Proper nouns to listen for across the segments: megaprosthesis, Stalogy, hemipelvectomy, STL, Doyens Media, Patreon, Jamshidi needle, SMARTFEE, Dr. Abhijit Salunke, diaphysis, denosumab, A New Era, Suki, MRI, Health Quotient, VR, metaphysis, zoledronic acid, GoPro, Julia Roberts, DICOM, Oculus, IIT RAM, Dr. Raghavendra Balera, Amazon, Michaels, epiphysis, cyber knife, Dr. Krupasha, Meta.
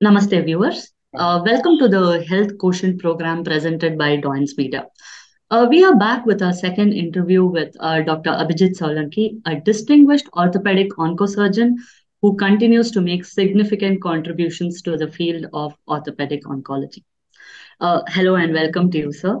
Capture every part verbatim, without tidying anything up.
Namaste viewers, uh, welcome to the Health Quotient program presented by Doyens Media. Uh, we are back with our second interview with uh, Doctor Abhijit Salunke, a distinguished orthopedic oncosurgeon who continues to make significant contributions to the field of orthopedic oncology. Uh, hello and welcome to you, sir.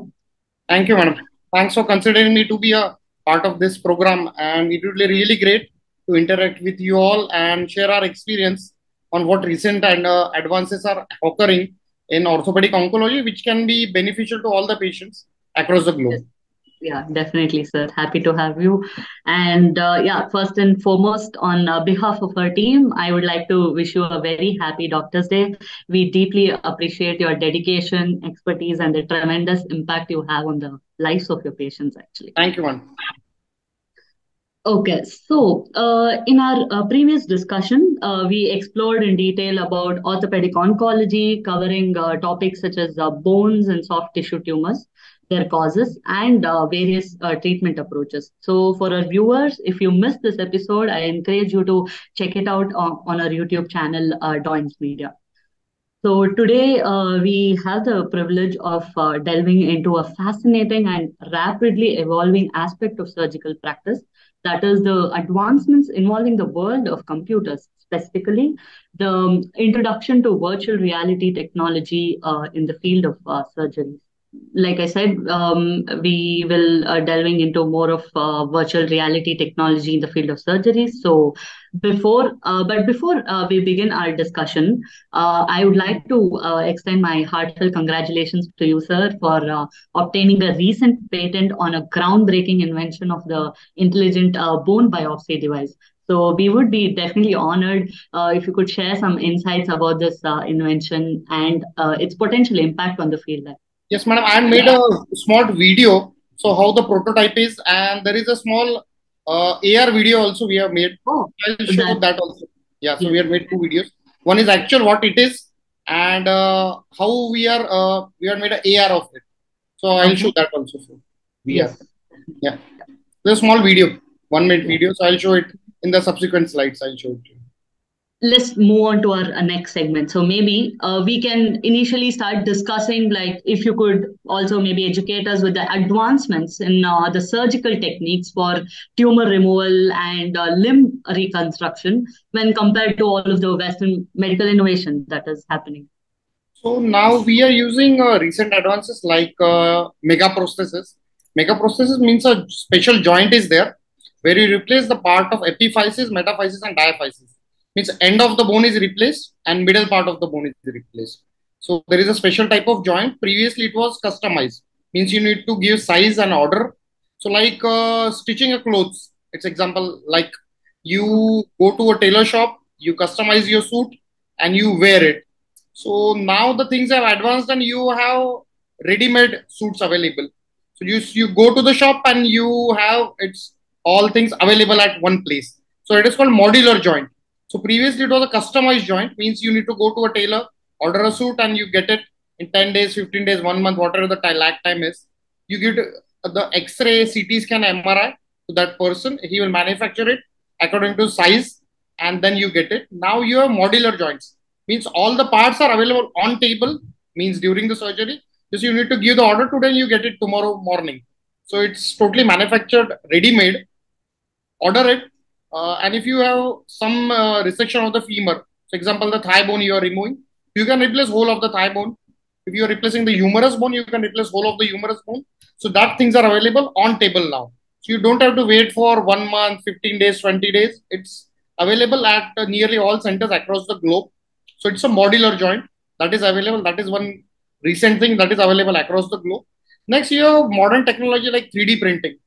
Thank you, madam. Thanks for considering me to be a part of this program, and it would be really great to interact with you all and share our experience on what recent and uh, advances are occurring in orthopedic oncology, which can be beneficial to all the patients across the globe. Yes. Yeah, definitely, sir. Happy to have you. And uh, yeah, first and foremost, on uh, behalf of our team, I would like to wish you a very happy Doctor's Day. We deeply appreciate your dedication, expertise, and the tremendous impact you have on the lives of your patients, actually. Thank you, man. Okay, so uh, in our uh, previous discussion, uh, we explored in detail about orthopedic oncology, covering uh, topics such as uh, bones and soft tissue tumors, their causes, and uh, various uh, treatment approaches. So for our viewers, if you missed this episode, I encourage you to check it out on, on our YouTube channel, uh, Doyens Media. So today, uh, we have the privilege of uh, delving into a fascinating and rapidly evolving aspect of surgical practice, that is the advancements involving the world of computers, specifically the introduction to virtual reality technology uh, in the field of uh, surgery. Like I said, um, we will uh, delving into more of uh, virtual reality technology in the field of surgery. So before, uh, but before uh, we begin our discussion, uh, I would like to uh, extend my heartfelt congratulations to you, sir, for uh, obtaining a recent patent on a groundbreaking invention of the intelligent uh, bone biopsy device. So we would be definitely honored uh, if you could share some insights about this uh, invention and uh, its potential impact on the field. Yes, madam, I made yeah. a small video, so how the prototype is, and there is a small uh, A R video also we have made. Oh, I'll show that, that also. Yeah, so yeah. we have made two videos. One is actual what it is, and uh, how we are, uh, we have made an A R of it. So I'll okay. show that also. So, yeah. yeah, there's a small video, one minute video, so I'll show it in the subsequent slides, I'll show it to you. Let's move on to our next segment. So maybe uh, we can initially start discussing, like, if you could also maybe educate us with the advancements in uh, the surgical techniques for tumor removal and uh, limb reconstruction when compared to all of the Western medical innovation that is happening. So now we are using uh, recent advances like uh, megaprosthesis. Megaprosthesis means a special joint is there where you replace the part of epiphysis, metaphysis and diaphysis. Means end of the bone is replaced and middle part of the bone is replaced. So there is a special type of joint. Previously it was customized. Means you need to give size and order. So like uh, stitching a clothes. It's example like you go to a tailor shop, you customize your suit and you wear it. So now the things have advanced and you have ready-made suits available. So you, you go to the shop and you have it's all things available at one place. So it is called modular joint. So previously it was a customized joint, means you need to go to a tailor, order a suit and you get it in ten days, fifteen days, one month, whatever the lag time is. You get the X-ray, C T scan, M R I to that person. He will manufacture it according to size and then you get it. Now you have modular joints, means all the parts are available on table, means during the surgery. Just you need to give the order today and you get it tomorrow morning. So it's totally manufactured, ready-made, order it. Uh, and if you have some uh, resection of the femur, for example, the thigh bone you are removing, you can replace whole of the thigh bone. If you are replacing the humerus bone, you can replace whole of the humerus bone. So that things are available on table now. So you don't have to wait for one month, fifteen days, twenty days. It's available at uh, nearly all centers across the globe. So it's a modular joint that is available. That is one recent thing that is available across the globe. Next, you have modern technology like three D printing.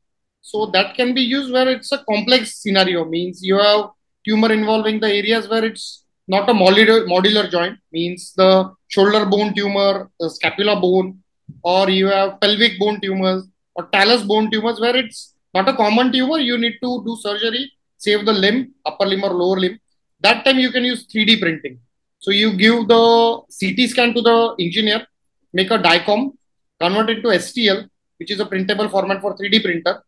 So that can be used where it's a complex scenario, means you have tumor involving the areas where it's not a modular, modular joint, means the shoulder bone tumor, the scapula bone, or you have pelvic bone tumors or talus bone tumors where it's not a common tumor. You need to do surgery, save the limb, upper limb or lower limb. That time you can use three D printing. So you give the C T scan to the engineer, make a DICOM, convert it to S T L, which is a printable format for three D printer.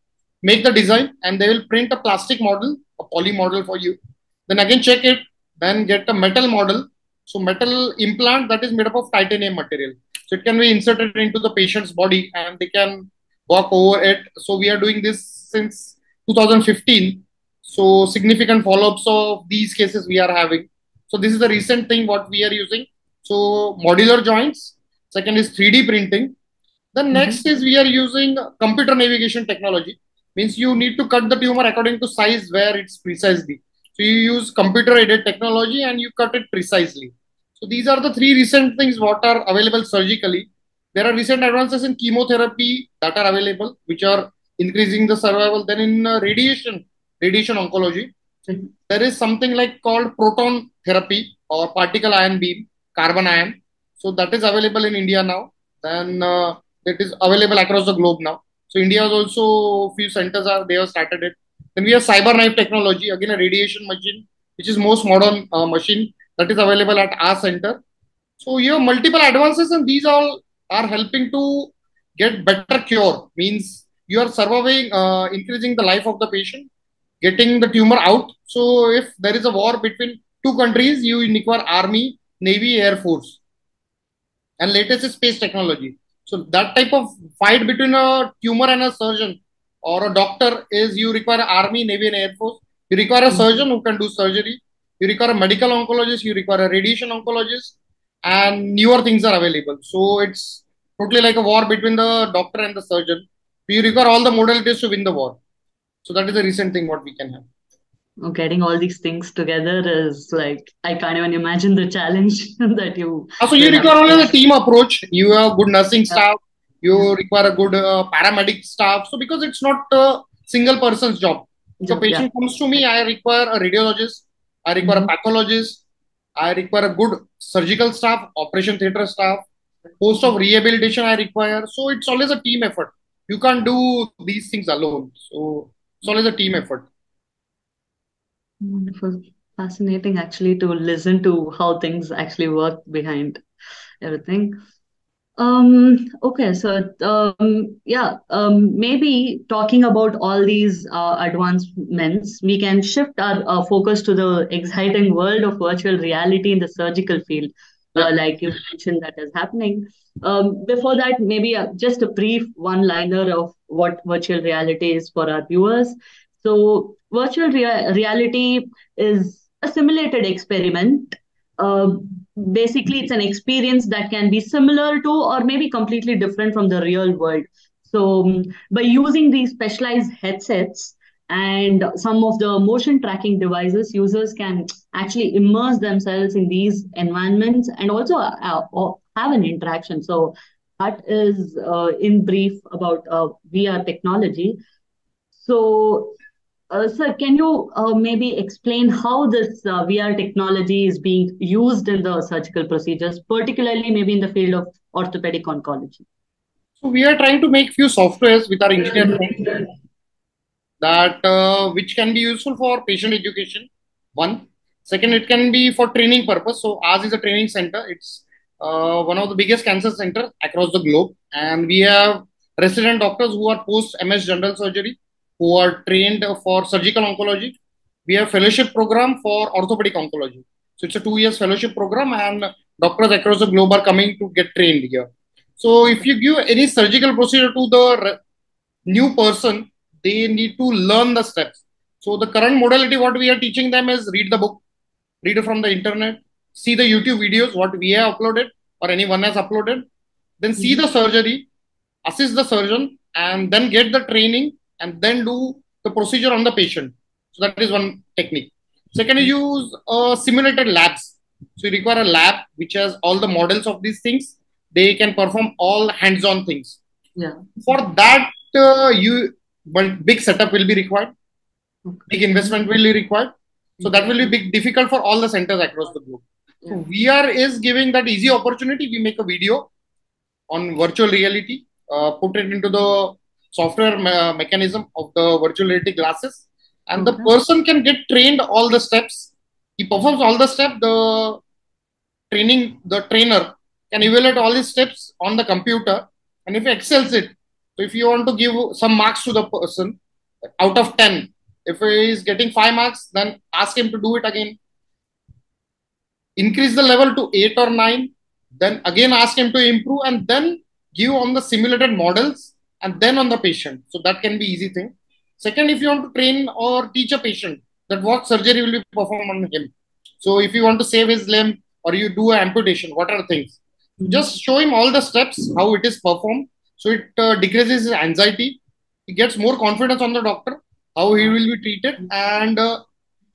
Make the design and they will print a plastic model, a poly model for you. Then again check it, then get a metal model So metal implant that is made up of titanium material. So it can be inserted into the patient's body and they can walk over it. So we are doing this since two thousand fifteen. So significant follow-ups of these cases we are having. So this is the recent thing what we are using. So modular joints. Second is three D printing. The mm-hmm. next is we are using computer navigation technology. Means you need to cut the tumor according to size where it's precisely. So you use computer-aided technology and you cut it precisely. So these are the three recent things what are available surgically. There are recent advances in chemotherapy that are available, which are increasing the survival. Then in uh, radiation, radiation oncology, mm-hmm. there is something like called proton therapy or particle ion beam, carbon ion. So that is available in India now. Then uh, it is available across the globe now. So India is also, few centers are, they have started it. Then we have cyber knife technology, again a radiation machine, which is most modern uh, machine that is available at our center. So you have multiple advances and these all are helping to get better cure. Means you are surviving, uh, increasing the life of the patient, getting the tumor out. So if there is a war between two countries, you require army, navy, air force. And latest is space technology. So that type of fight between a tumor and a surgeon or a doctor is you require army, navy and air force. You require a surgeon who can do surgery. You require a medical oncologist. You require a radiation oncologist. And newer things are available. So it's totally like a war between the doctor and the surgeon. You require all the modalities to win the war. So that is the recent thing what we can have. Getting all these things together is like, I can't even imagine the challenge that you... Ah, so you require only the team approach. You have good nursing staff. You require a good uh, paramedic staff. So because it's not a single person's job. If a patient yeah. comes to me, I require a radiologist. I require mm-hmm. a pathologist. I require a good surgical staff, operation theater staff, host of rehabilitation I require. So it's always a team effort. You can't do these things alone. So it's always a team effort. Wonderful. Fascinating actually to listen to how things actually work behind everything. Um, okay, so um, yeah, um, maybe talking about all these uh, advancements, we can shift our uh, focus to the exciting world of virtual reality in the surgical field, uh, like you mentioned that is happening. Um, before that, maybe uh, just a brief one-liner of what virtual reality is for our viewers. So virtual rea- reality is a simulated experiment. Uh, basically, it's an experience that can be similar to or maybe completely different from the real world. So um, by using these specialized headsets and some of the motion tracking devices, users can actually immerse themselves in these environments and also uh, uh, have an interaction. So that is uh, in brief about uh, V R technology. So... Uh, sir, can you uh, maybe explain how this uh, V R technology is being used in the surgical procedures, particularly maybe in the field of orthopedic oncology? So we are trying to make few softwares with our engineers that uh, which can be useful for patient education. One, second, it can be for training purpose. So ours is a training center. It's uh, one of the biggest cancer centers across the globe, and we have resident doctors who are post M S general surgery, who are trained for surgical oncology. We have fellowship program for orthopedic oncology. So it's a two years fellowship program and doctors across the globe are coming to get trained here. So if you give any surgical procedure to the new person, they need to learn the steps. So the current modality, what we are teaching them is read the book, read it from the internet, see the YouTube videos, what we have uploaded or anyone has uploaded, then see the surgery, assist the surgeon, and then get the training and then do the procedure on the patient. So that is one technique. Second is use uh, simulated labs. So you require a lab which has all the models of these things. They can perform all hands-on things. Yeah. For that, uh, you but big setup will be required. Okay. Big investment will be required. So that will be big difficult for all the centers across the globe. Yeah. So V R is giving that easy opportunity. We make a video on virtual reality, uh, put it into the software me- mechanism of the virtual reality glasses, and okay. the person can get trained all the steps. He performs all the steps. The training, the trainer can evaluate all these steps on the computer, and if he excels it, so if you want to give some marks to the person out of ten, if he is getting five marks, then ask him to do it again. increase the level to eight or nine, then again ask him to improve, and then give on the simulated models and then on the patient. So that can be easy thing. Second, if you want to train or teach a patient that what surgery will be performed on him. So if you want to save his limb or you do an amputation, what are the things? Just show him all the steps, how it is performed. So it uh, decreases his anxiety. He gets more confidence on the doctor, how he will be treated, and uh,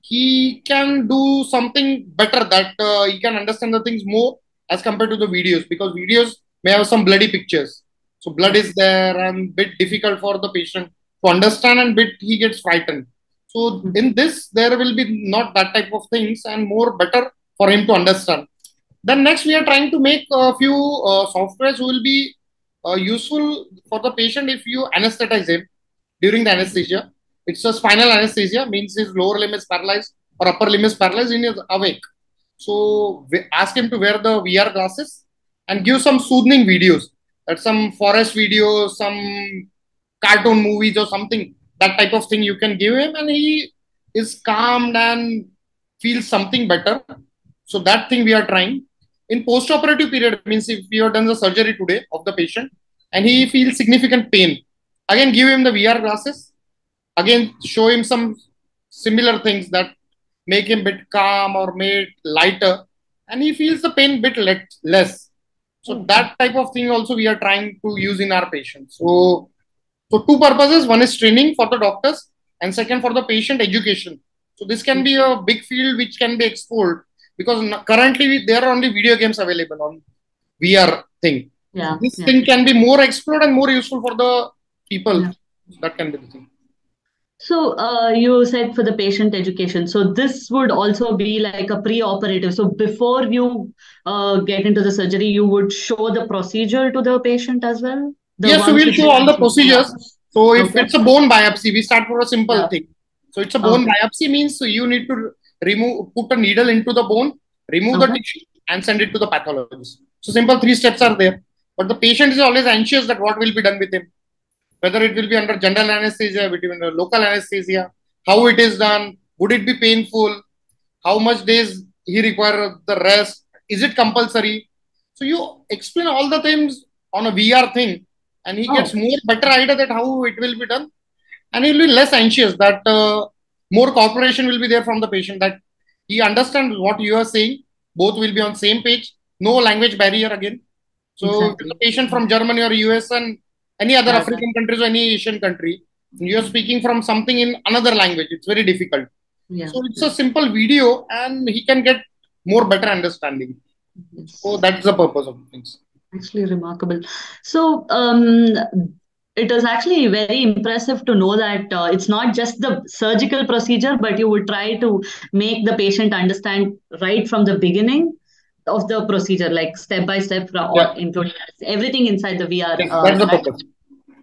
he can do something better, that uh, he can understand the things more as compared to the videos, because videos may have some bloody pictures. So blood is there and bit difficult for the patient to understand, and bit he gets frightened. So in this, there will be not that type of things and more better for him to understand. Then next, we are trying to make a few uh, softwares who will be uh, useful for the patient if you anesthetize him during the anesthesia. It's a spinal anesthesia, means his lower limb is paralyzed or upper limb is paralyzed and he is awake. So we ask him to wear the V R glasses and give some soothing videos, that some forest videos, some cartoon movies or something, that type of thing you can give him, and he is calmed and feels something better. So that thing we are trying. In post-operative period, means if you have done the surgery today of the patient and he feels significant pain, again give him the V R glasses, again show him some similar things that make him a bit calm or made lighter, and he feels the pain a bit le less. So that type of thing also we are trying to use in our patients. So, so two purposes, one is training for the doctors and second for the patient education. So this can be a big field which can be explored, because currently there are only video games available on V R thing. Yeah, so this yeah. thing can be more explored and more useful for the people. Yeah. So that can be the thing. So uh, you said for the patient education. So this would also be like a pre-operative. So before you uh, get into the surgery, you would show the procedure to the patient as well? The yes, so we'll show all the procedures. So if okay. it's a bone biopsy, we start for a simple yeah. thing. So it's a bone okay. biopsy means so you need to remove, put a needle into the bone, remove okay. the tissue and send it to the pathologist. So simple three steps are there. But the patient is always anxious that what will be done with him. Whether it will be under general anesthesia, between the local anesthesia, how it is done, would it be painful, how much days he require the rest, is it compulsory? So you explain all the things on a V R thing, and he oh. gets more better idea that how it will be done, and he will be less anxious, that uh, more cooperation will be there from the patient, that he understands what you are saying, both will be on same page, no language barrier again. So exactly. the patient from Germany or U S and any other yeah, African yeah. countries or any Asian country, you are speaking from something in another language. It's very difficult. Yeah. So it's a simple video and he can get more better understanding. Yes. So that's the purpose of things. Actually remarkable. So um, it is actually very impressive to know that uh, it's not just the surgical procedure, but you would try to make the patient understand right from the beginning of the procedure, like step by step, or yeah. including everything inside the V R. Yes, uh, that's the purpose.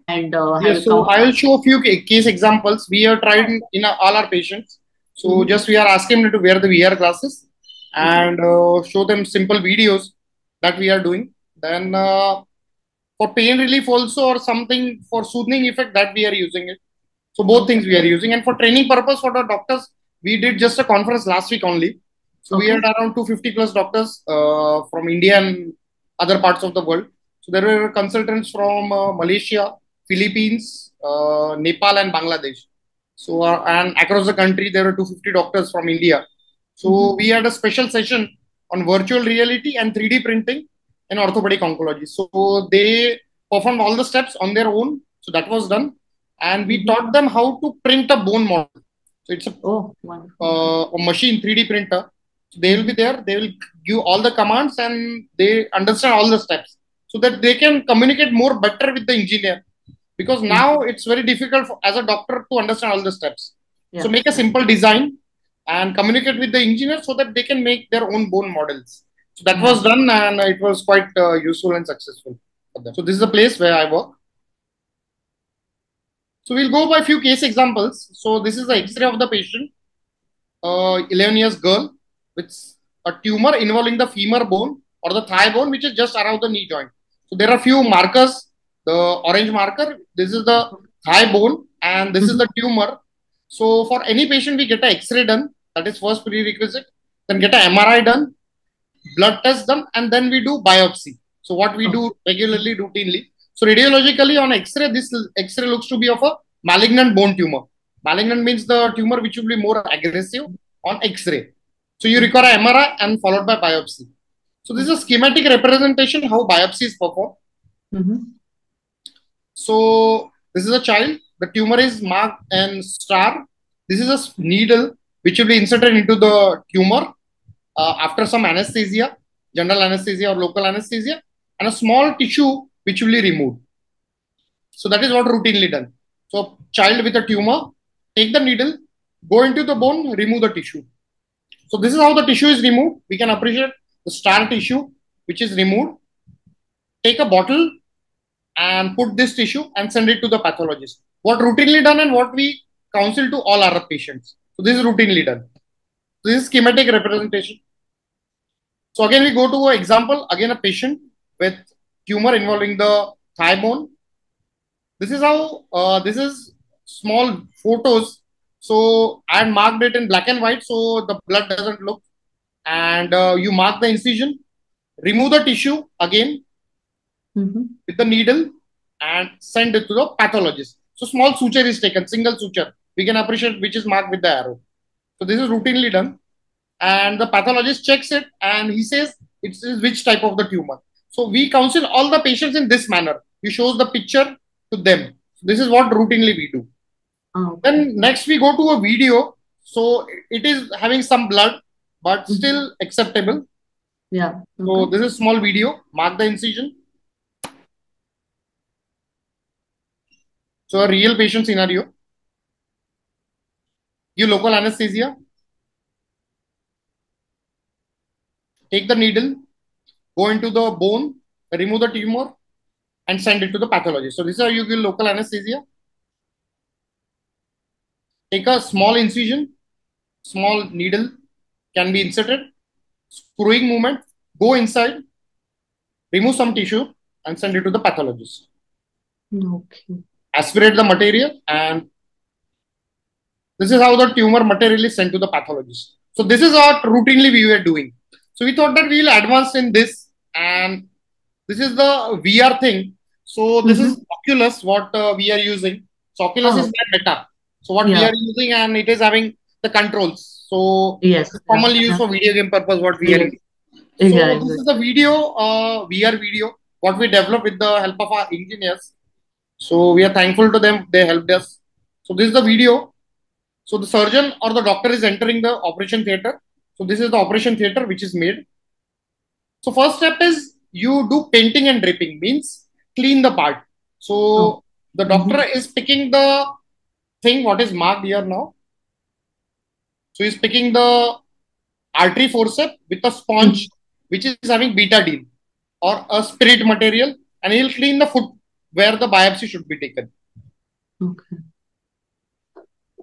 And uh, yes, so I will show a few case examples. We have tried in, in all our patients. So mm-hmm. just we are asking them to wear the V R glasses and uh, show them simple videos that we are doing. Then uh, for pain relief also, or something for soothing effect, that we are using it. So both things we are using. And for training purpose for the doctors, we did just a conference last week only. So okay. we had around two hundred fifty plus doctors uh, from India and other parts of the world. So there were consultants from uh, Malaysia, Philippines, uh, Nepal and Bangladesh. So uh, and across the country, there were two hundred fifty doctors from India. So mm-hmm. we had a special session on virtual reality and three D printing in orthopedic oncology. So they performed all the steps on their own. So that was done. And we taught them how to print a bone model. So it's a, oh, uh, a machine three D printer. They will be there, they will give all the commands and they understand all the steps, so that they can communicate more better with the engineer, because now it's very difficult for, as a doctor to understand all the steps. Yeah. So make a simple design and communicate with the engineer so that they can make their own bone models. So that was done and it was quite uh, useful and successful for them. So this is the place where I work. So we'll go by a few case examples. So this is the X-ray of the patient, uh, eleven years girl, with a tumor involving the femur bone or the thigh bone, which is just around the knee joint. So there are few markers, the orange marker, this is the thigh bone and this is the tumor. So for any patient, we get an X-ray done, that is first prerequisite, then get an M R I done, blood test them, and then we do biopsy. So what we do regularly, routinely. So radiologically on X-ray, this X-ray looks to be of a malignant bone tumor. Malignant means the tumor which will be more aggressive on X-ray. So you require M R I and followed by biopsy. So this is a schematic representation how biopsy is performed. Mm-hmm. So this is a child. The tumor is marked and star. This is a needle which will be inserted into the tumor uh, after some anesthesia, general anesthesia or local anesthesia, and a small tissue which will be removed. So that is what routinely done. So child with a tumor, take the needle, go into the bone, remove the tissue. So this is how the tissue is removed. We can appreciate the star tissue which is removed. Take a bottle and put this tissue and send it to the pathologist. What routinely done and what we counsel to all our patients. So this is routinely done. So this is schematic representation. So again we go to an example. Again a patient with tumor involving the thigh bone. This is how, uh, this is small photos. So I marked it in black and white so the blood doesn't look. And uh, you mark the incision, remove the tissue again mm-hmm. with the needle and send it to the pathologist. So small suture is taken, single suture. We can appreciate which is marked with the arrow. So this is routinely done. And the pathologist checks it and he says it is which type of the tumor. So we counsel all the patients in this manner. You show the picture to them. So this is what routinely we do. Oh. Then next we go to a video. So it is having some blood, but mm-hmm. still acceptable. Yeah. Okay. So this is small video. Mark the incision. So a real patient scenario. Give local anesthesia. Take the needle. Go into the bone, remove the tumor, and send it to the pathologist. So this is how you give local anesthesia. Take a small incision, small needle can be inserted, screwing movement, go inside, remove some tissue, and send it to the pathologist. Okay. Aspirate the material, and this is how the tumor material is sent to the pathologist. So this is what routinely we were doing. So we thought that we will advance in this, and this is the V R thing. So this mm-hmm. is Oculus, what uh, we are using. So Oculus oh. is Meta. So what yeah. we are using, and it is having the controls. So yes, commonly yeah. used for video game purpose, what we yes. are using. So yeah, this is the video, uh, V R video, what we developed with the help of our engineers. So we are thankful to them. They helped us. So this is the video. So the surgeon or the doctor is entering the operation theater. So this is the operation theater which is made. So first step is you do painting and draping, means clean the part. So oh. the doctor mm-hmm. is picking the thing what is marked here now. So he's picking the artery forceps with a sponge which is having betadine or a spirit material, and he'll clean the foot where the biopsy should be taken. Okay.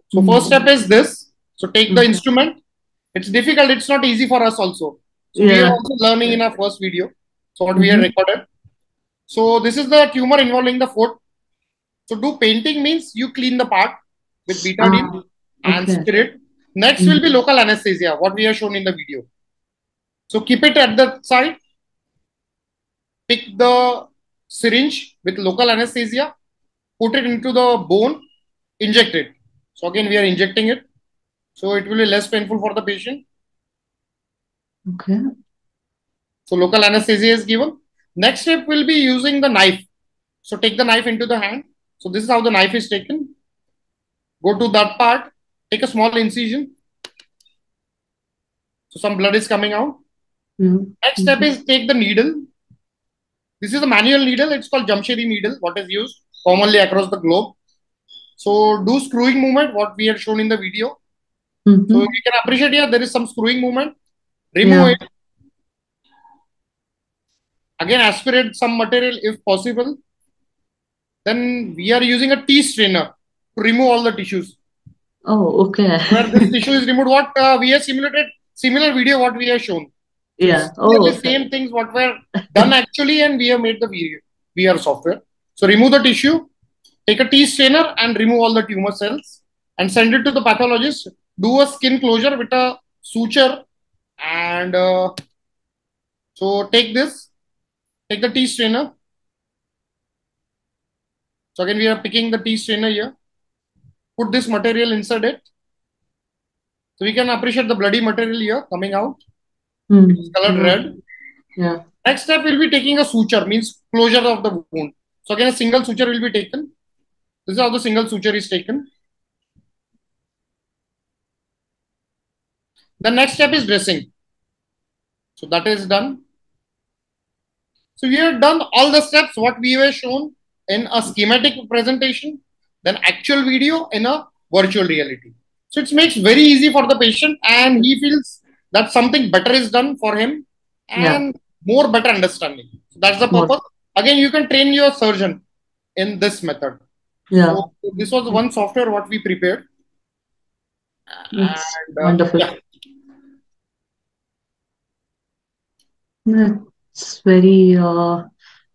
So mm-hmm. first step is this. So take mm-hmm. the instrument. It's difficult. It's not easy for us also. So yeah. we are also learning in our first video. So what mm-hmm. we have recorded. So this is the tumor involving the foot. So do painting means you clean the part with betadine ah, okay. and spirit. Next mm-hmm. will be local anesthesia, what we have shown in the video. So keep it at the side. Pick the syringe with local anesthesia. Put it into the bone. Inject it. So again we are injecting it. So it will be less painful for the patient. Okay. So local anesthesia is given. Next step will be using the knife. So take the knife into the hand. So this is how the knife is taken. Go to that part. Take a small incision. So some blood is coming out. Mm-hmm. Next step mm-hmm. is take the needle. This is a manual needle. It's called Jamshidi needle. What is used commonly across the globe. So do screwing movement. What we had shown in the video. Mm-hmm. So you can appreciate here, there is some screwing movement. Remove yeah. it. Again, aspirate some material if possible. Then we are using a T-strainer to remove all the tissues. Oh, okay. Where this tissue is removed, what uh, we have simulated, similar video what we have shown. Yeah. It's oh, the okay. same things what were done actually, and we have made the V R software. So remove the tissue, take a T-strainer and remove all the tumor cells and send it to the pathologist. Do a skin closure with a suture and uh, So take this, take the T strainer. So again, we are picking the T strainer here. Put this material inside it. So we can appreciate the bloody material here coming out. Mm. It's colored mm. red. Yeah. Next step will be taking a suture, means closure of the wound. So again, a single suture will be taken. This is how the single suture is taken. The next step is dressing. So that is done. So we have done all the steps what we were shown in a schematic presentation, then actual video in a virtual reality. So it makes very easy for the patient and he feels that something better is done for him and yeah. more better understanding. So that's the purpose. Again, you can train your surgeon in this method. Yeah. So this was one software what we prepared. That's and, uh, wonderful. Yeah. It's very uh,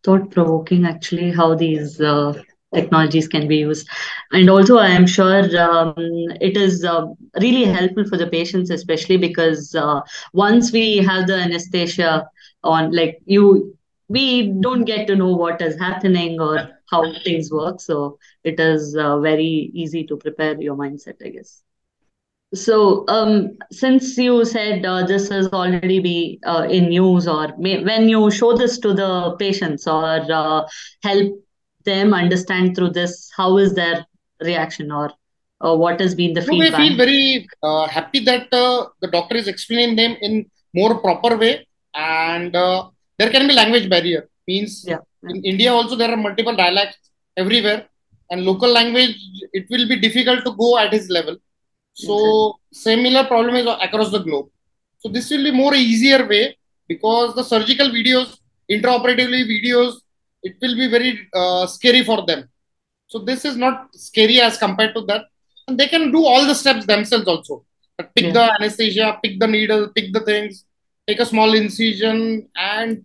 thought-provoking, actually, how these uh, technologies can be used. And also, I am sure um, it is uh, really helpful for the patients, especially because uh, once we have the anesthesia on, like you, we don't get to know what is happening or how things work. So it is uh, very easy to prepare your mindset, I guess. So, um, since you said uh, this has already been uh, in use, or may, when you show this to the patients or uh, help them understand through this, how is their reaction or uh, what has been the so feedback? I feel very uh, happy that uh, the doctor is explaining them in more proper way, and uh, there can be language barrier. Means yeah. in India also there are multiple dialects everywhere, and local language it will be difficult to go at his level. So similar problem is across the globe. So this will be more easier way because the surgical videos, intraoperatively videos, it will be very uh, scary for them. So this is not scary as compared to that. And they can do all the steps themselves also. But pick yeah. the anesthesia, pick the needle, pick the things, take a small incision, and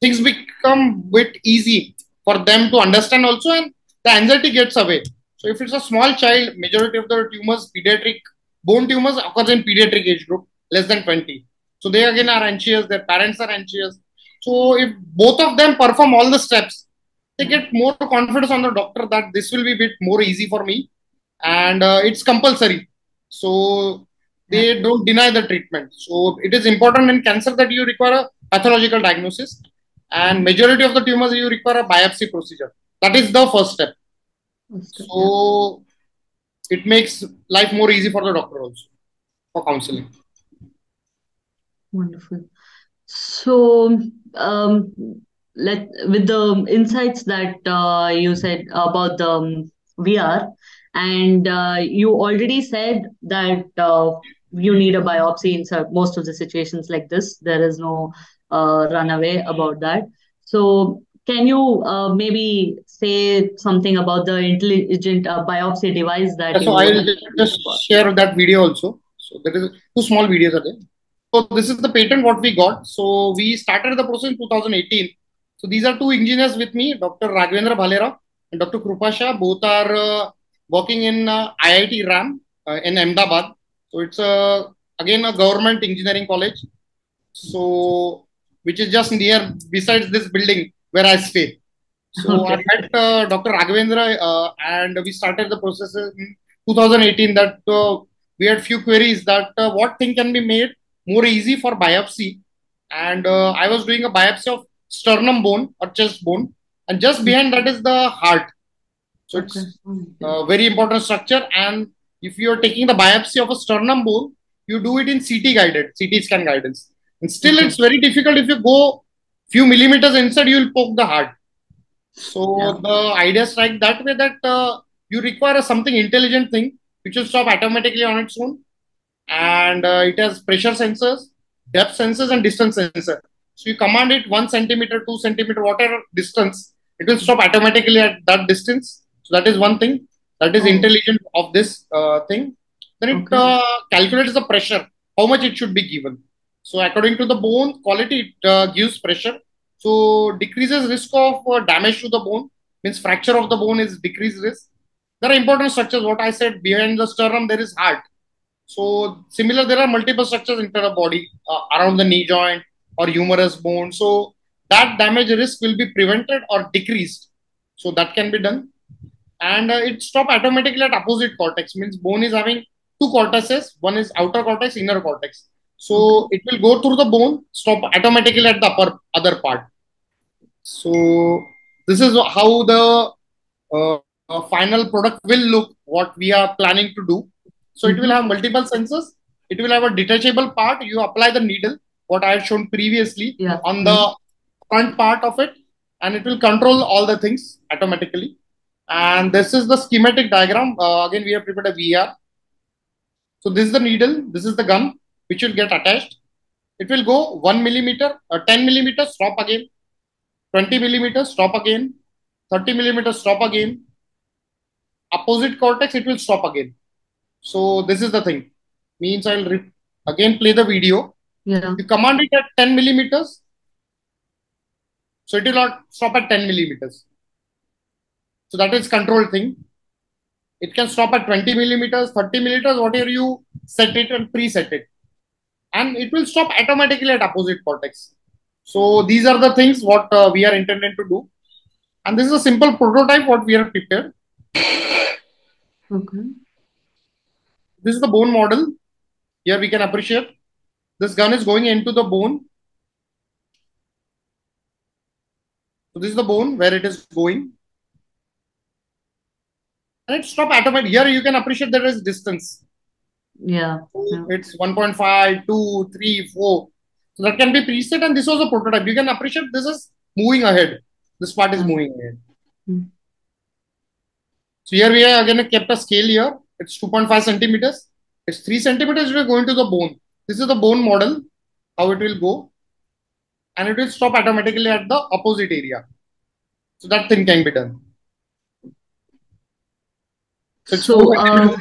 things become a bit easy for them to understand also, and the anxiety gets away. So if it's a small child, majority of the tumors, pediatric, bone tumors occurs in pediatric age group, less than twenty. So they again are anxious, their parents are anxious. So if both of them perform all the steps, they get more confidence on the doctor that this will be a bit more easy for me. And uh, it's compulsory. So they don't deny the treatment. So it is important in cancer that you require a pathological diagnosis. And majority of the tumors, you require a biopsy procedure. That is the first step. So it makes life more easy for the doctor also for counseling. Wonderful. So um, let with the insights that uh, you said about the um, V R, and uh, you already said that uh, you need a biopsy in most of the situations like this. There is no uh, runaway about that. So can you uh, maybe say something about the intelligent uh, biopsy device that? Yeah, so I will just share that video also. So there is two small videos are there. So this is the patent what we got. So we started the process in two thousand eighteen. So these are two engineers with me, Doctor Raghavendra Balera and Doctor Krupasha. Both are uh, working in uh, I I T RAM uh, in Ahmedabad. So it's uh, again a government engineering college. So which is just near besides this building where I stay. So okay. I met uh, Doctor Raghavendra uh, and we started the process in two thousand eighteen that uh, we had few queries that uh, what thing can be made more easy for biopsy. And uh, I was doing a biopsy of sternum bone or chest bone, and just behind that is the heart. So okay. it's a very important structure, and if you are taking the biopsy of a sternum bone, you do it in C T guided, C T scan guidance. And still okay. it's very difficult if you go few millimeters inside, you will poke the heart. So yeah. the idea strike that way that uh, you require a something intelligent thing which will stop automatically on its own, and uh, it has pressure sensors, depth sensors, and distance sensor. So you command it one centimeter, two centimeter, whatever distance, it will stop automatically at that distance. So that is one thing that is oh. intelligent of this uh, thing. Then it okay. uh, calculates the pressure, how much it should be given. So according to the bone quality, it uh, gives pressure. So decreases risk of uh, damage to the bone, means fracture of the bone is decreased risk. There are important structures, what I said, behind the sternum, there is heart. So similar, there are multiple structures into the body, uh, around the knee joint, or humerus bone. So that damage risk will be prevented or decreased. So that can be done. And uh, it stops automatically at opposite cortex. Means bone is having two cortices. One is outer cortex, inner cortex. So it will go through the bone, stop automatically at the upper other part. So this is how the uh, uh, final product will look, what we are planning to do. So it will have multiple sensors. It will have a detachable part. You apply the needle, what I have shown previously, yeah, on the front part of it, and it will control all the things automatically. And this is the schematic diagram. Uh, again, we have prepared a V R. So this is the needle. This is the gun, which will get attached. It will go one millimeter, uh, ten millimeters, stop again, twenty millimeters, stop again, thirty millimeters, stop again. Opposite cortex, it will stop again. So this is the thing. Means I'll re again play the video. Yeah. You command it at ten millimeters. So it will not stop at ten millimeters. So that is control thing. It can stop at twenty millimeters, thirty millimeters, whatever you set it and preset it. And it will stop automatically at opposite cortex. So these are the things what uh, we are intended to do. And this is a simple prototype what we are prepared. Okay. This is the bone model. Here we can appreciate. This gun is going into the bone. So this is the bone where it is going. And it stops automatically. Here you can appreciate there is distance. Yeah. So it's one point five, two, three, four. So that can be preset, and this was a prototype. You can appreciate this is moving ahead. This part is moving ahead. Mm. So here we have again kept a scale here. It's two point five centimeters. It's three centimeters. It will go into the bone. This is the bone model, how it will go. And it will stop automatically at the opposite area. So that thing can be done. So, so, uh,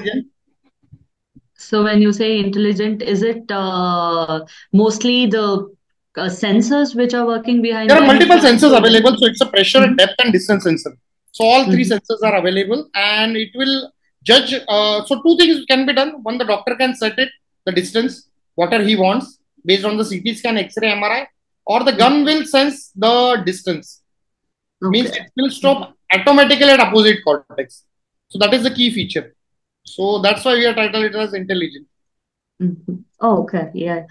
so when you say intelligent, is it uh, mostly the uh, sensors which are working behind? There are multiple sensors available. So it's a pressure, mm-hmm, depth and distance sensor. So all three, mm-hmm, sensors are available, and it will judge. Uh, so two things can be done. One, the doctor can set it, the distance, whatever he wants, based on the C T scan, X-ray, M R I, or the gun will sense the distance. Okay. Means it will stop automatically at opposite cortex. So that is the key feature. So that's why we are titled it as intelligent. Mm-hmm. Oh, okay. Yeah.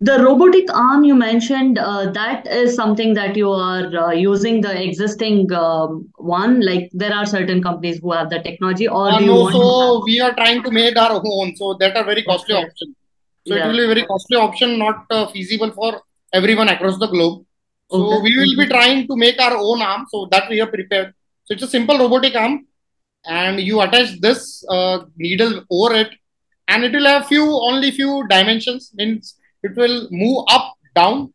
The robotic arm you mentioned, uh, that is something that you are uh, using the existing um, one. Like there are certain companies who have the technology, or uh, do you no, want so we are trying to make our own. So that are very costly, okay, option. So yeah, it will be a very costly option, not uh, feasible for everyone across the globe. So okay, we will be trying to make our own arm. So that we are prepared. So it's a simple robotic arm. And you attach this uh, needle over it, and it will have few only few dimensions. Means it will move up, down,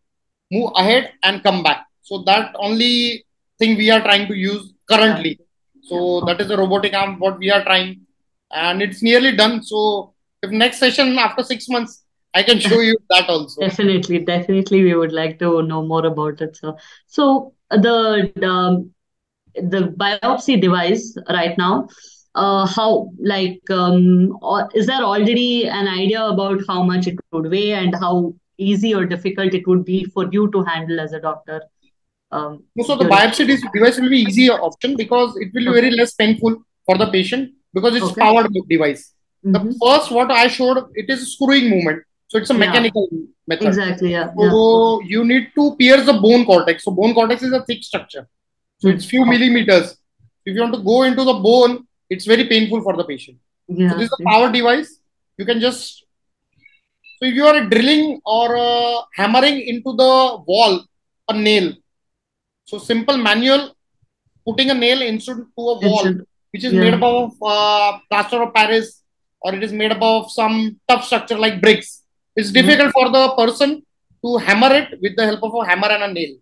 move ahead, and come back. So that only thing we are trying to use currently. So that is the robotic arm what we are trying, and it's nearly done. So if next session after six months, I can show you that also. Definitely, definitely, we would like to know more about it. So, so the. the the biopsy device right now, uh, how, like, um, or, is there already an idea about how much it would weigh and how easy or difficult it would be for you to handle as a doctor? Um, so the biopsy device will be easier option because it will be very less painful for the patient because it's okay, powered device. Mm-hmm. The first what I showed, it is a screwing movement. So it's a mechanical, yeah, method. Exactly, yeah. So yeah, you need to pierce the bone cortex. So bone cortex is a thick structure. So it's few millimeters. If you want to go into the bone, it's very painful for the patient. Yeah. So this is a power device. You can just... So if you are drilling or uh, hammering into the wall, a nail. So simple manual, putting a nail into a wall, which is, yeah, made up of uh, plaster of Paris, or it is made up of some tough structure like bricks. It's difficult, yeah, for the person to hammer it with the help of a hammer and a nail.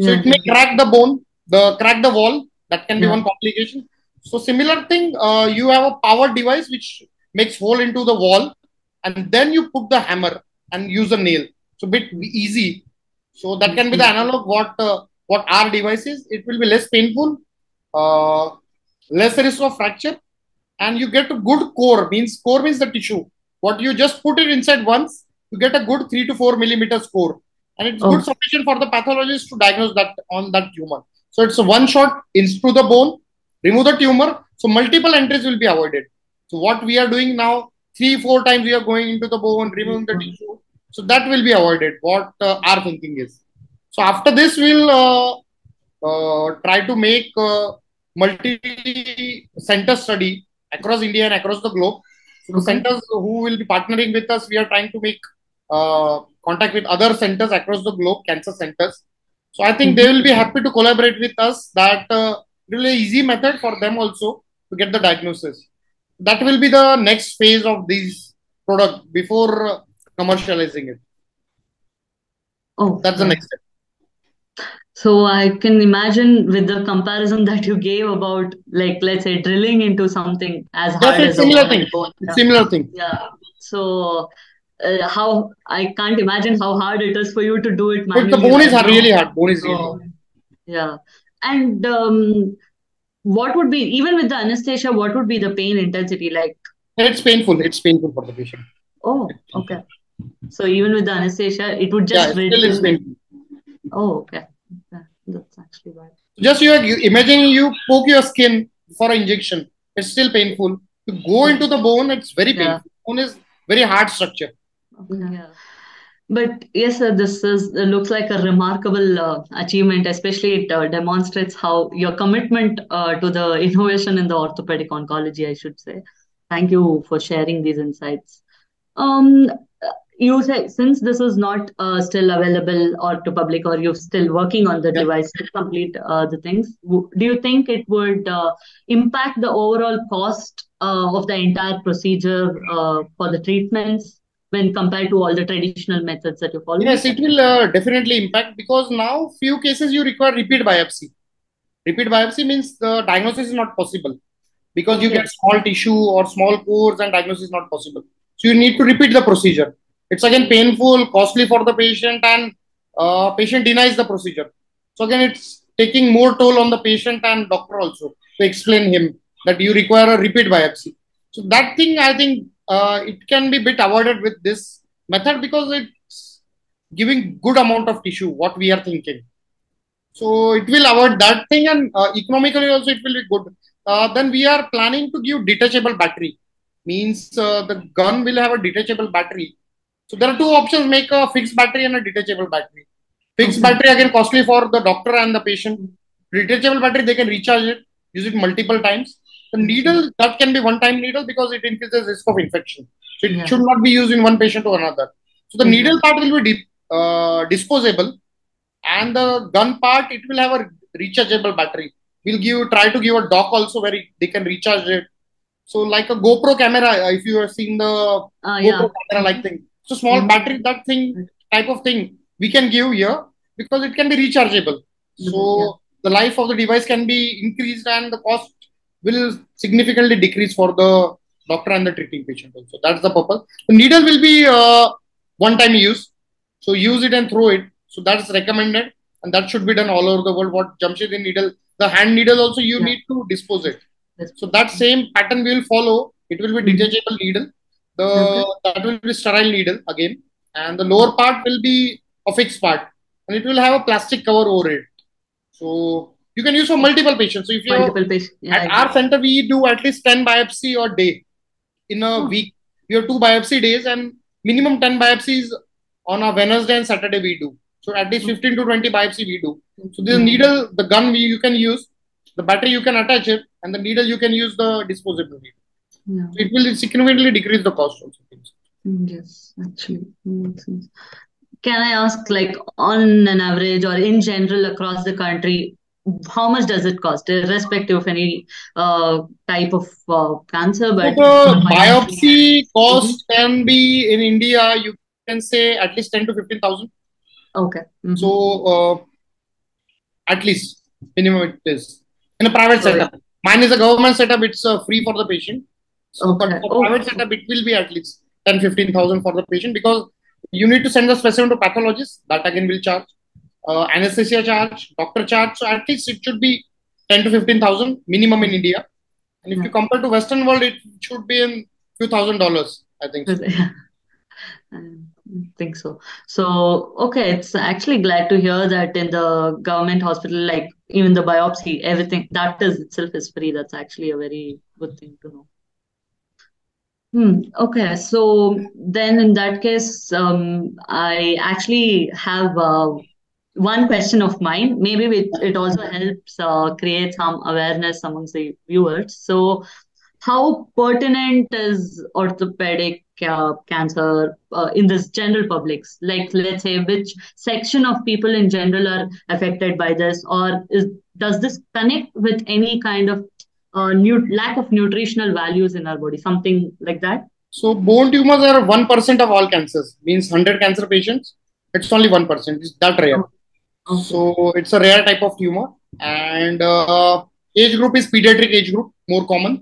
So yeah, it may crack the bone. The crack the wall, that can be, yeah, one complication. So similar thing, uh, you have a power device which makes hole into the wall, and then you put the hammer and use a nail. So bit easy. So that can be the analog what uh, what our device is. It will be less painful, uh, less risk of fracture, and you get a good core. Means core means the tissue. What you just put it inside once, you get a good three to four millimeters core. And it's okay. Good sufficient for the pathologist to diagnose that on that tumor. So it's a one shot in through the bone, remove the tumor. So multiple entries will be avoided. So what we are doing now, three, four times we are going into the bone, removing the tissue. So that will be avoided, what uh, our thinking is. So after this, we'll uh, uh, try to make uh, multi-center study across India and across the globe. So the centers who will be partnering with us, we are trying to make uh, contact with other centers across the globe, cancer centers. So I think they will be happy to collaborate with us. That uh, it will be an easy method for them also to get the diagnosis. That will be the next phase of this product before uh, commercializing it. Oh, that's the next step. So I can imagine with the comparison that you gave about, like, let's say drilling into something as yes, hard as similar thing. Yeah. Similar thing. Yeah. So uh, how I can't imagine how hard it is for you to do it manually. But the bone is really hard. Bone is really hard. Oh, yeah. And um, what would be, even with the anesthesia, what would be the pain intensity like? It's painful. It's painful for the patient. Oh, okay. So even with the anesthesia, it would just... Yeah, it still is painful. Oh, okay. That's actually bad. Just you, you imagine you poke your skin for an injection. It's still painful. To go into the bone, it's very painful. Yeah. Bone is very hard structure. Yeah. Yeah. But yes, sir, this is uh, looks like a remarkable uh, achievement, especially it uh, demonstrates how your commitment uh, to the innovation in the orthopedic oncology, I should say. Thank you for sharing these insights. Um, you say, since this is not uh, still available or to public, or you're still working on the yeah. device to complete uh, the things, do you think it would uh, impact the overall cost uh, of the entire procedure uh, for the treatments when compared to all the traditional methods that you follow? Yes, it will uh, definitely impact, because now few cases you require repeat biopsy. Repeat biopsy means the diagnosis is not possible because you yes. get small tissue or small pores and diagnosis is not possible. So you need to repeat the procedure. It's again painful, costly for the patient, and uh, patient denies the procedure. So again, it's taking more toll on the patient and doctor also to explain him that you require a repeat biopsy. So that thing, I think uh, it can be bit avoided with this method because it's giving good amount of tissue, what we are thinking. So it will avoid that thing, and uh, economically also it will be good. Uh, then we are planning to give detachable battery. Means uh, the gun will have a detachable battery. So there are two options, make a fixed battery and a detachable battery. Fixed okay. battery again costly for the doctor and the patient. Detachable battery, they can recharge it, use it multiple times. The needle, that can be one time needle because it increases risk of infection. So it yeah. should not be used in one patient to another. So the needle part will be deep, uh, disposable, and the gun part, it will have a rechargeable battery. We'll give, try to give a dock also where it, they can recharge it. So like a GoPro camera, if you have seen the uh, GoPro yeah. camera like thing. So small mm-hmm. battery, that thing, type of thing we can give here because it can be rechargeable. Mm-hmm. So yeah. the life of the device can be increased and the cost will significantly decrease for the doctor and the treating patient also. That's the purpose. The needle will be uh, one-time use. So use it and throw it. So that's recommended, and that should be done all over the world. What Jamshidi needle, the hand needle also, you yeah. need to dispose it. So that same pattern we will follow. It will be detachable needle. The okay. that will be sterile needle again, and the lower part will be a fixed part, and it will have a plastic cover over it. So you can use for multiple patients. So if you yeah, at our center we do at least ten biopsy a day in a oh. week. We have two biopsy days and minimum ten biopsies on a Wednesday and Saturday we do. So at least fifteen to twenty biopsy we do. So the needle, the gun we you can use. The battery you can attach it, and the needle you can use the disposable needle. Yeah. So it will significantly decrease the cost also. Yes, actually. Makes sense. Can I ask, like, on an average or in general across the country, how much does it cost, irrespective of any uh, type of uh, cancer? But so the biopsy cost mm-hmm. can be in India, you can say at least ten to fifteen thousand. Okay. Mm-hmm. So uh, at least minimum it is. In a private Sorry. setup. Mine is a government setup. It's uh, free for the patient. So okay. for private oh. setup, it will be at least ten to fifteen thousand for the patient, because you need to send the specimen to pathologists. That again will charge. Uh, anesthesia charge, doctor charge. So at least it should be ten to fifteen thousand minimum in India. And if yeah. you compare to Western world, it should be in few thousand dollars, I think. So. um, think so. So, okay, it's actually glad to hear that in the government hospital, like even the biopsy, everything that is itself is free. That's actually a very good thing to know. Hmm. Okay, so then in that case, um, I actually have uh, one question of mine. Maybe it, it also helps uh, create some awareness amongst the viewers. So, how pertinent is orthopedic uh, cancer uh, in this general publics? Like, let's say, which section of people in general are affected by this, or is, does this connect with any kind of Uh, new lack of nutritional values in our body, something like that? So bone tumors are one percent of all cancers, means one hundred cancer patients, it's only one percent, it's that rare. Okay. Okay. So it's a rare type of tumor, and uh, age group is pediatric age group, more common.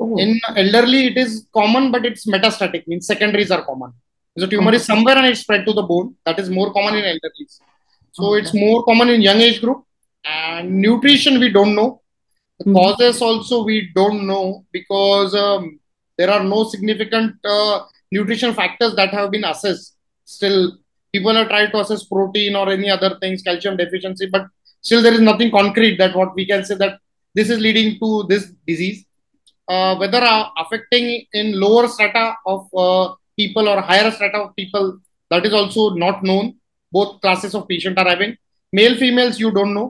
Oh. In elderly, it is common, but it's metastatic, means secondaries are common. The tumor okay. is somewhere and it's spread to the bone, that is more common in elderly. So okay. it's more common in young age group, and nutrition we don't know. The causes also we don't know, because um, there are no significant uh, nutrition factors that have been assessed. Still, people have tried to assess protein or any other things, calcium deficiency, but still there is nothing concrete that what we can say that this is leading to this disease. Uh, whether uh, affecting in lower strata of uh, people or higher strata of people, that is also not known. Both classes of patient are having. Male, females, you don't know.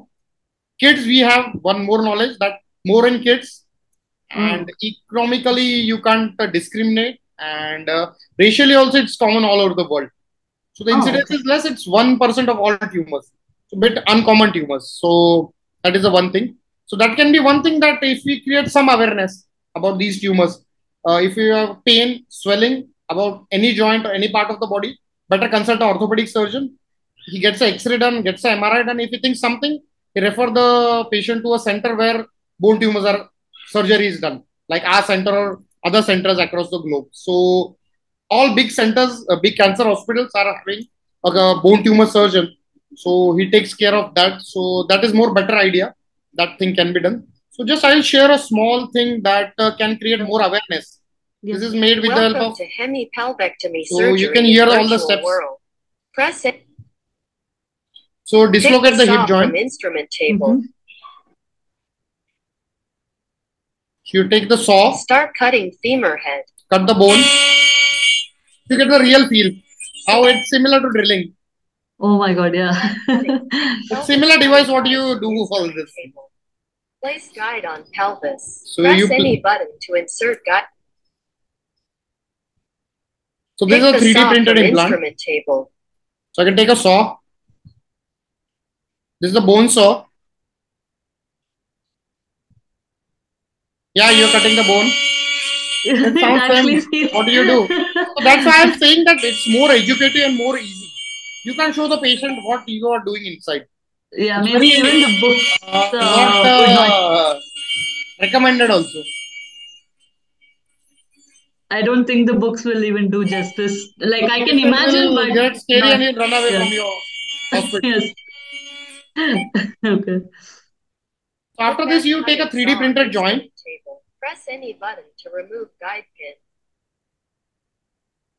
Kids, we have one more knowledge that more in kids, and mm. economically you can't uh, discriminate, and uh, racially also it's common all over the world. So the oh, incidence okay. is less, it's one percent of all tumors. It's a bit uncommon tumors. So that is the one thing. So that can be one thing that if we create some awareness about these tumors, uh, if you have pain, swelling about any joint or any part of the body, better consult an orthopedic surgeon. He gets an X-ray done, gets an M R I done. If he thinks something, refer the patient to a center where bone tumors are surgery is done, like our center or other centers across the globe. So all big centers, uh, big cancer hospitals are having a, a bone tumor surgeon. So he takes care of that. So that is more better idea. That thing can be done. So just I'll share a small thing that uh, can create more awareness. Yeah. This is made with Welcome the help of hemipelvectomy surgery. So you can hear all the steps. World. Press it. So dislocate the hip joint. Instrument table. Mm-hmm. So you take the saw. Start cutting femur head. Cut the bone. You get the real feel. How it's similar to drilling. Oh my god, yeah. It's similar device what you do for this. Place guide on pelvis. So press you any button to insert guide. So this is a three D printed implant. Table. So I can take a saw. This is the bone saw. Yeah, you're cutting the bone. It sounds same. What do you do? So that's why I'm saying that it's more educative and more easy. You can show the patient what you are doing inside. Yeah, it's maybe even the book. Uh, so, not uh, recommended also. I don't think the books will even do justice. Like, but I can imagine, but get scary not, and you run away yeah. from your hospital. Yes. Okay. So after this, you take a three D printed joint. Table. Press any button to remove guide pin.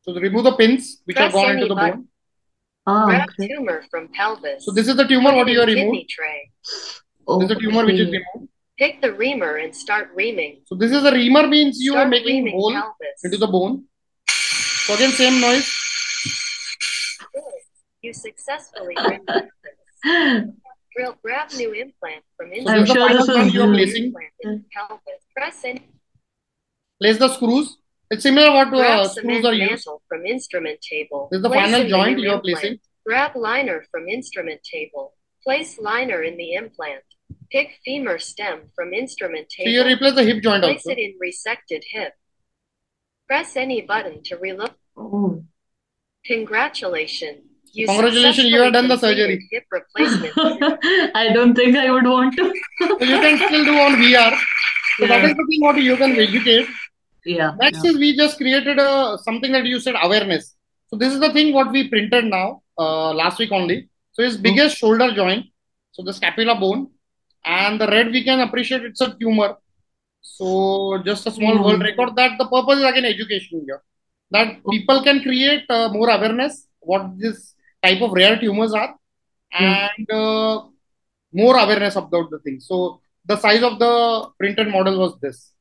So remove the pins which Press are gone into the button. Bone. Oh, Grab okay. tumor from pelvis. So this is the tumor what you are removing. Oh, this is the tumor okay. which is removed. Pick the reamer and start reaming. So this is the reamer means you start are making hole pelvis. Into the bone. So again, same noise. Good. You successfully removed it. Drill, grab new implant from inside. So sure placing. Press in. Place the screws. It's similar what uh, screws are used. From instrument table. This is the place final joint you are placing. Grab liner from instrument table. Place liner in the implant. Pick femur stem from instrument table. So you replace the hip joint place also. Place it in resected hip. Press any button to reload. Oh. Congratulations. You Congratulations, you have done the surgery. Hip replacement. I don't think I would want to. So you can still do on V R. So yeah. that is the thing what you can educate. Yeah. Next yeah. is we just created a, something that you said awareness. So this is the thing what we printed now, uh, last week only. So his biggest mm-hmm. shoulder joint, so the scapula bone, and the red we can appreciate it's a tumor. So just a small mm-hmm. world record that the purpose is again education here. that people can create uh, more awareness what this type of rare tumors are, and mm. uh, more awareness about the thing. So the size of the printed model was this.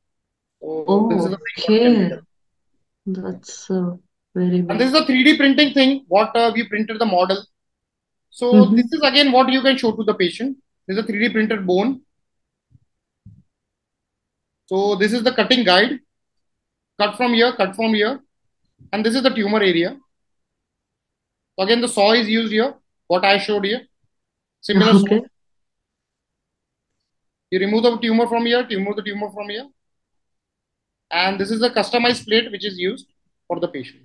So oh, this is okay. That's uh, very big. And this is a three D printing thing, what uh, we printed the model. So mm-hmm. this is again what you can show to the patient. This is a three D printed bone. So this is the cutting guide. Cut from here, cut from here. And this is the tumor area. So again, the saw is used here, what I showed here. Similar okay. saw. You remove the tumor from here, you remove the tumor from here. And this is the customized plate which is used for the patient.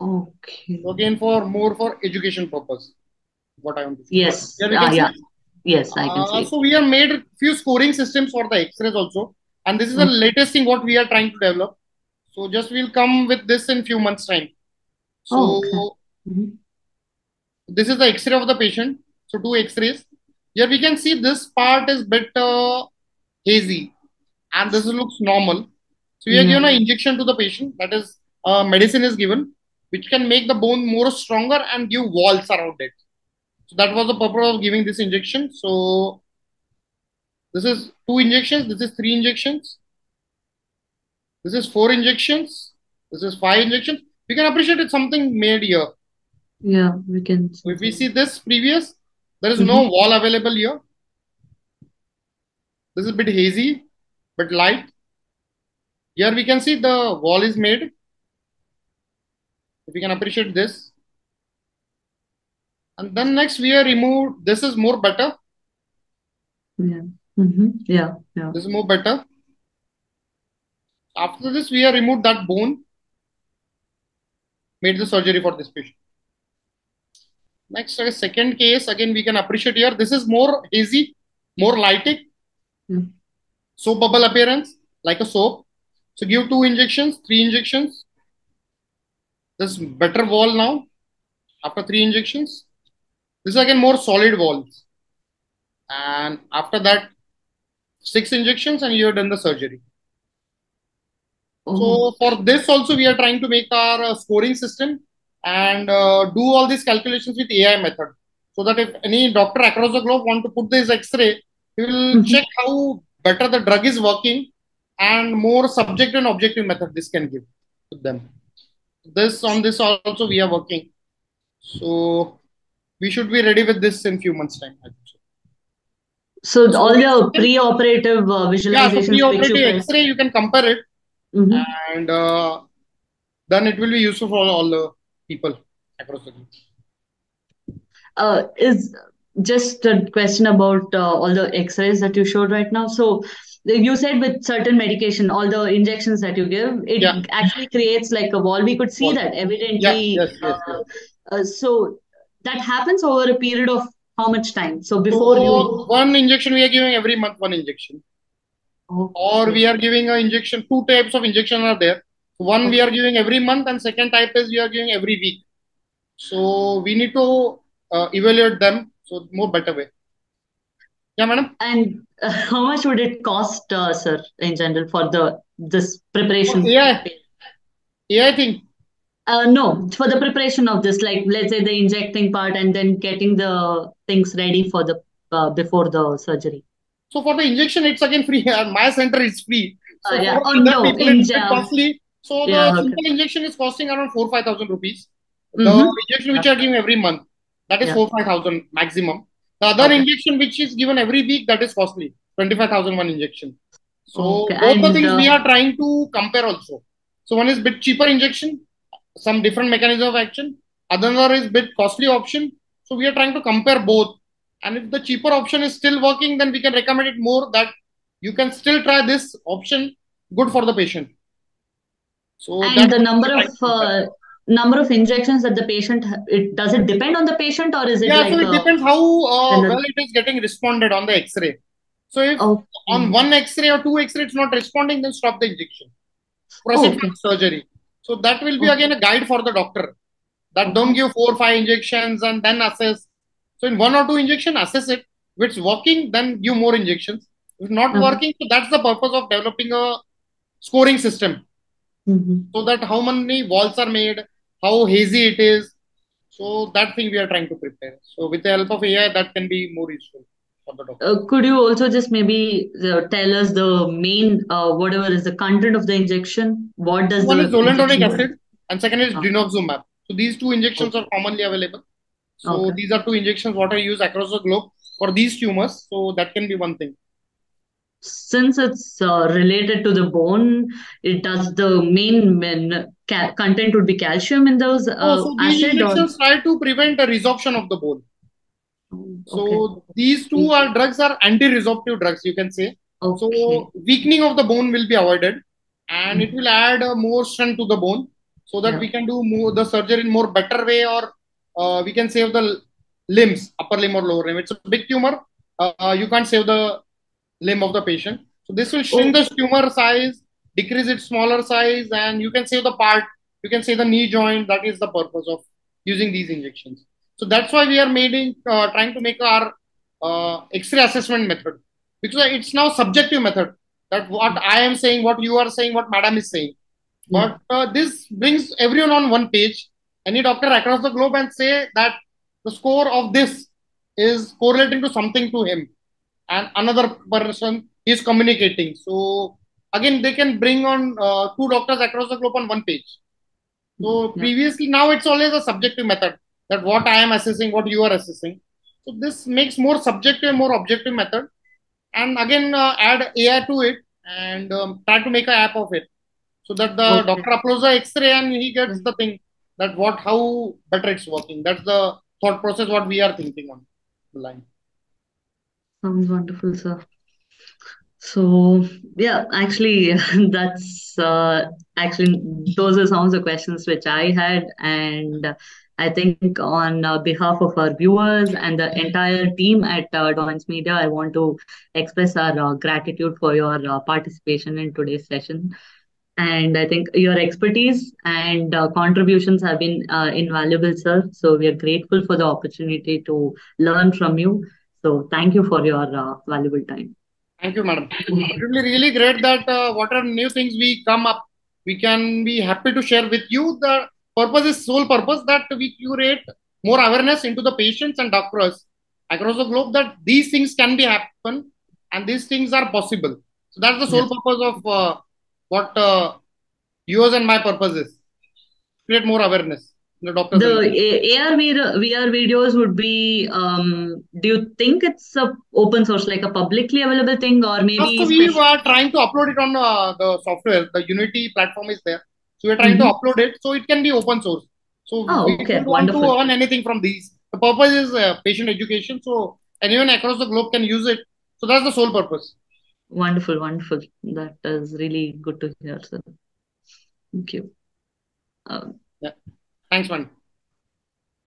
Okay. So again, for more for education purpose, what I want to say. Yes. Here we can ah, see. Yeah. Yes, I can uh, see. So we have made few scoring systems for the X-rays also. And this is mm. the latest thing what we are trying to develop. So just we'll come with this in few months time. So oh, okay. mm-hmm. this is the X-ray of the patient. So two X-rays. Here we can see this part is bit uh, hazy. And this looks normal. So we are given an injection to the patient, that is, uh, medicine is given, which can make the bone more stronger and give walls around it. So that was the purpose of giving this injection. So this is two injections, this is three injections, this is four injections, this is five injections. We can appreciate it's something made here. Yeah, we can. So if we see this previous, there is mm-hmm. no wall available here. This is a bit hazy, but light. Here we can see the wall is made. If we can appreciate this. And then next we are removed. This is more better. Yeah. Mm-hmm. Yeah. Yeah. This is more better. After this, we have removed that bone. Made the surgery for this patient. Next, a second case. Again, we can appreciate here. This is more hazy, more lighting. Mm. Soap bubble appearance, like a soap. So give two injections, three injections. This better wall now after three injections. This is again more solid walls. And after that, six injections and you have done the surgery. Oh. So for this also, we are trying to make our uh, scoring system and uh, do all these calculations with A I method. So that if any doctor across the globe want to put this X-ray, he will mm-hmm. check how better the drug is working. And more subjective and objective method this can give to them. This on this also we are working. So we should be ready with this in few months time. So, so all your pre-operative uh, visualization. Yeah, so pre-operative X-ray you can compare it. Mm-hmm. And uh, then it will be useful for all the people across the country. Uh, is just a question about uh, all the X-rays that you showed right now. So you said with certain medication, all the injections that you give, it yeah. actually creates like a wall. We could see wall. That evidently. Yeah. Yes, yes, yes. Uh, uh, so that happens over a period of how much time? So before so you... One injection we are giving every month, one injection. Okay. Or we are giving an injection, two types of injection are there. One okay. we are giving every month and second type is we are giving every week. So we need to uh, evaluate them. So more better way. Yeah, madam. And uh, how much would it cost, uh, sir, in general, for the this preparation? Oh, yeah, yeah, I think. Uh, no, for the preparation of this, like let's say the injecting part, and then getting the things ready for the uh, before the surgery. So for the injection, it's again free. My center is free. So uh, yeah. Oh no, it's costly. So the yeah, simple okay. injection is costing around four five thousand rupees. The mm-hmm. injection which okay. are giving every month, that is yeah. four five thousand maximum. The other okay. injection which is given every week, that is costly, twenty-five thousand one injection. So okay. both and the things uh, we are trying to compare also. So one is bit cheaper injection, some different mechanism of action. Another is bit costly option. So we are trying to compare both. And if the cheaper option is still working, then we can recommend it more that you can still try this option, good for the patient. So and the number of... Uh, number of injections that the patient, it does it depend on the patient or is it yeah, like so it a, depends how uh, well it is getting responded on the X-ray. So if okay. on one X-ray or two X-ray it's not responding, then stop the injection. Proceed okay. with surgery. So that will be okay. again a guide for the doctor. That don't give four or five injections and then assess. So in one or two injections, assess it. If it's working, then give more injections. If it's not mm-hmm. working, so that's the purpose of developing a scoring system. mm-hmm. so that how many walls are made, how hazy it is. So that thing we are trying to prepare. So with the help of A I, that can be more useful for the doctor. Uh, could you also just maybe uh, tell us the main, uh, whatever is the content of the injection? What does One the is zoledronic acid work? And second is okay. denosumab. So these two injections okay. are commonly available. So okay. these are two injections what are used across the globe for these tumors. So that can be one thing. Since it's uh, related to the bone, it does the main men, ca content would be calcium in those uh, oh, so these injections or... try to prevent a resorption of the bone. So okay. these two are drugs are anti-resorptive drugs, you can say. Okay. So weakening of the bone will be avoided, and mm-hmm. it will add uh, more strength to the bone, so that yeah. we can do more, the surgery in more better way, or uh, we can save the limbs, upper limb or lower limb. It's a big tumor. Uh, you can't save the limb of the patient. So this will shrink oh. the tumor size, decrease its smaller size, and you can save the part, you can save the knee joint. That is the purpose of using these injections. So that's why we are making, uh, trying to make our uh, X-ray assessment method, because it's now subjective method, that what I am saying, what you are saying, what madam is saying. But uh, this brings everyone on one page, any doctor across the globe, and say that the score of this is correlating to something to him. And another person is communicating. So again, they can bring on uh, two doctors across the globe on one page. So yeah. previously, now it's always a subjective method, that what I am assessing, what you are assessing. So this makes more subjective, more objective method. And again, uh, add A I to it, and um, try to make an app of it, so that the okay. doctor uploads the X-ray and he gets the thing that what, how better it's working. That's the thought process what we are thinking on the line. Sounds wonderful, sir. So, yeah, actually, that's uh, actually, those are some of the questions which I had. And I think on uh, behalf of our viewers and the entire team at uh, Doyens Media, I want to express our uh, gratitude for your uh, participation in today's session. And I think your expertise and uh, contributions have been uh, invaluable, sir. So we are grateful for the opportunity to learn from you. So thank you for your uh, valuable time. Thank you, madam. It's really, really great that uh, whatever new things we come up, we can be happy to share with you. The purpose is sole purpose that we curate more awareness into the patients and doctors across the globe, that these things can be happen and these things are possible. So that's the sole yes. purpose of uh, what uh, yours and my purpose is. Create more awareness. The, the A R V R videos would be, um, do you think it's a open source, like a publicly available thing, or maybe? So we are trying to upload it on uh, the software, the Unity platform is there. So we are trying mm-hmm. to upload it, so it can be open source. So oh, we okay. don't Wonderful. want to earn anything from these. The purpose is uh, patient education, so anyone across the globe can use it. So that's the sole purpose. Wonderful, wonderful. That is really good to hear, sir. Thank you. Um, yeah. Thanks, man.